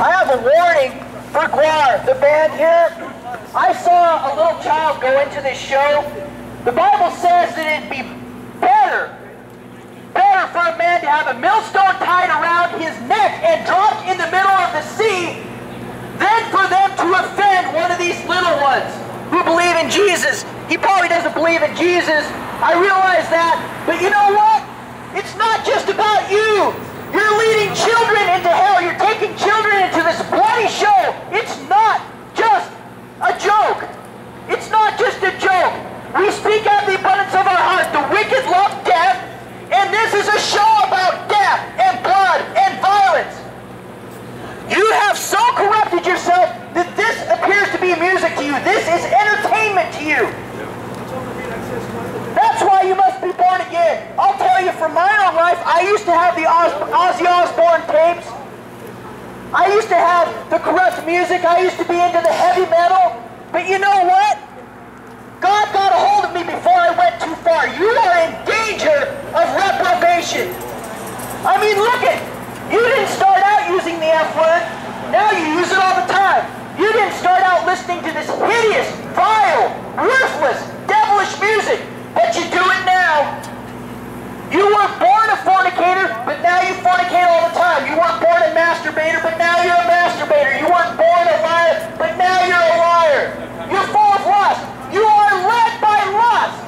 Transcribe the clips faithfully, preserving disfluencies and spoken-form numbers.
I have a warning for Guar, the band here. I saw a little child go into this show. The Bible says that it'd be better, better for a man to have a millstone tied around his neck and dropped in the middle of the sea than for them to offend one of these little ones who believe in Jesus. He probably doesn't believe in Jesus. I realize that, but you know what? It's not just about you. You're leading children into hell. You're taking children into this bloody show. It's not just a joke. It's not just a joke. We speak out of the abundance of our heart. The wicked love death, and this is a show about death and blood and violence. You have so corrupted yourself that this appears to be music to you. This is entertainment to you. That's why you must be born again. I'll tell you from my own life, I used to have the Oz Ozzy Osbourne tapes. I used to have the corrupt music. I used to be into the heavy metal. But you know what? God got a hold of me before I went too far. You are in danger of reprobation. I mean, look at, you didn't start out using the F word. Now you use it all the time. You didn't start out listening to this hideous, vile, worthless, devilish music. But you do it now. You were born a fornicator, but now you fornicate all the time. You weren't born a masturbator, but now you're a masturbator. You weren't born a liar, but now you're a liar. You're full of lust. You are led by lust.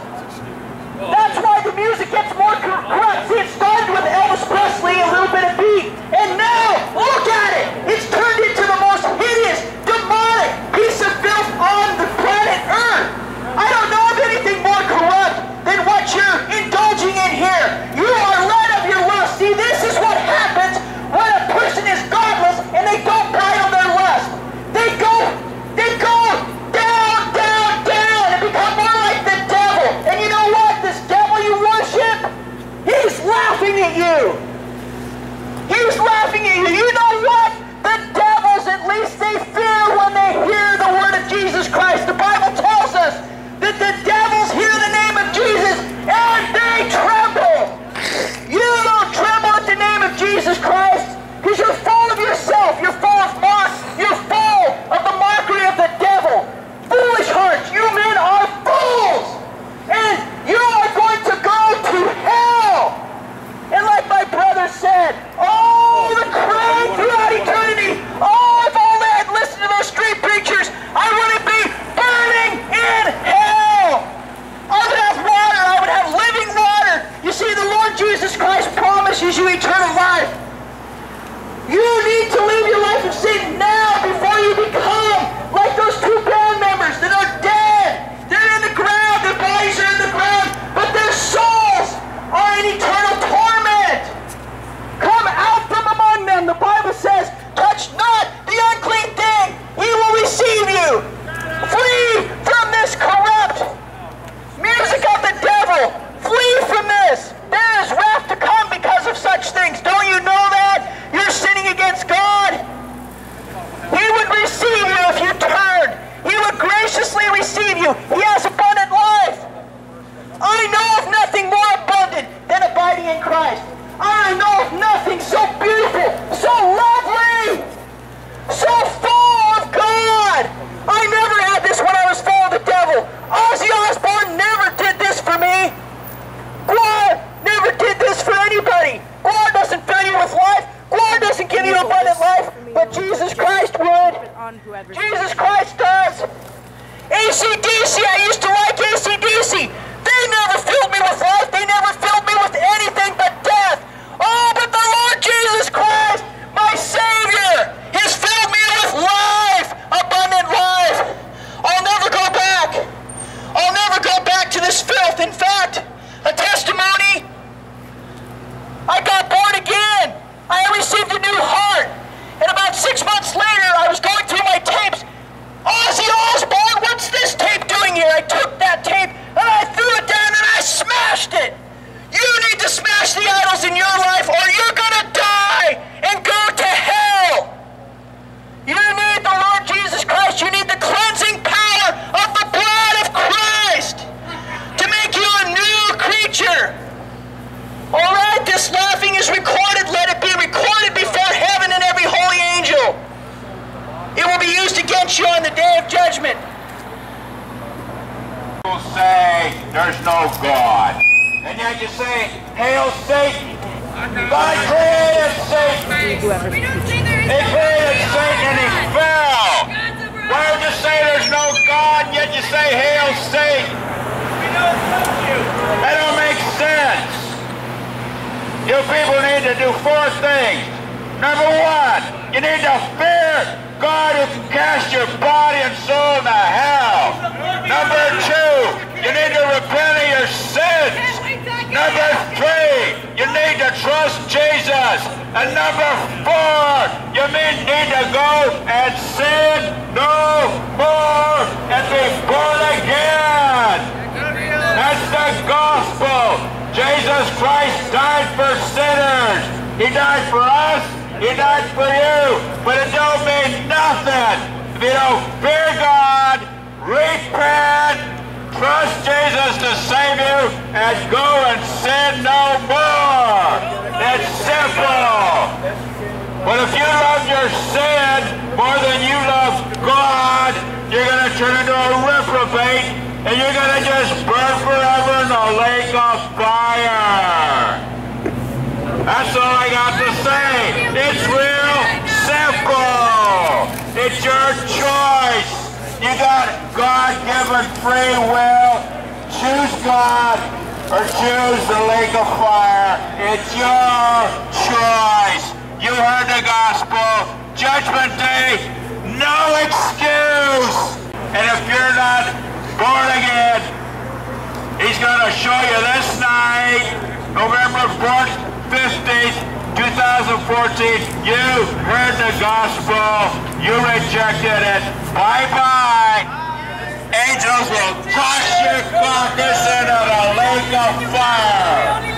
That's why the music gets more corrupt. See, it started with Elvis Presley, a little bit of beat, and now, look at it. It's turned into the most hideous, demonic piece of filth on the planet Earth. I don't know of anything more corrupt than what you're indulging in here. You are led of your lust. See, this is what happens when a person is godless and they don't bridle on their lust. They go, they go down, down, down and become more like the devil. And you know what? This devil you worship, he's laughing at you. He's laughing at you. You know what? The devils, at least they fear when they hear the word of Jesus Christ. The Bible tells us that the devils hear the name of Jesus and they tremble. You don't tremble at the name of Jesus Christ because you're full of yourself. You're full of mock. You're full of the mockery of the devil. Foolish hearts. You men are fools. And you are going to go to hell. And like my brother said, oh, the crying throughout eternity. Oh, if only I'd listened to those street preachers, I wouldn't be burning in hell. I would have water. I would have living water. You see, the Lord Jesus Christ promises you eternal life. You need to leave your life of sin now before you become like those two band members that are dead. They're in the ground. Their bodies are in the ground. But their souls are in eternal torment. Come out from among them. The Bible says, touch not the unclean thing. He will receive you. Flee from this corrupt music of the devil. Flee from this. There is wrath to come because of such things. Don't you know that? You're sinning against God. He would receive you if you turned. He would graciously receive you. He has abundant life. I know of nothing more abundant than abiding in Christ. I know of nothing so beautiful, so lovely, so full of God. I never had this when I was full of the devil. Ozzy Osbourne never did this for me. Guar never did this for anybody. Guar doesn't fill you with life. Guar doesn't give you abundant life, but Jesus Christ would. Jesus Christ does. A C D C, I used to like A C D C. They never filled me with life. They never filled me with anything but death. Oh, but the Lord Jesus Christ, my say there's no God. And yet you say, hail Satan! God created Satan! We don't say there is no God. He created Satan and he fell! Why would you say there's no God, and yet you say, hail Satan? We don't love you! That don't make sense! You people need to do four things. Number one, you need to fear God who can cast your body and soul to hell. Number two, you need to repent of your sins. Number three, you need to trust Jesus. And number four, you need to go and sin no more and be born again. That's the gospel. Jesus Christ died for sinners. He died for us. He died for you, but it don't mean nothing if you don't fear God, repent, trust Jesus to save you, and go and sin no more. It's simple. But if you love your sin more than you love God, you're going to turn into a reprobate, and you're going to just burn forever in the lake of fire. That's all I got to say. It's real simple. It's your choice. You got God-given free will. Choose God or choose the lake of fire. It's your choice. You heard the gospel. Judgment Day, no excuse. And if you're not born again, he's going to show you this night, November fourth, two thousand fourteen, you heard the gospel, you rejected it, bye-bye. Angels will toss your carcass into the lake of fire.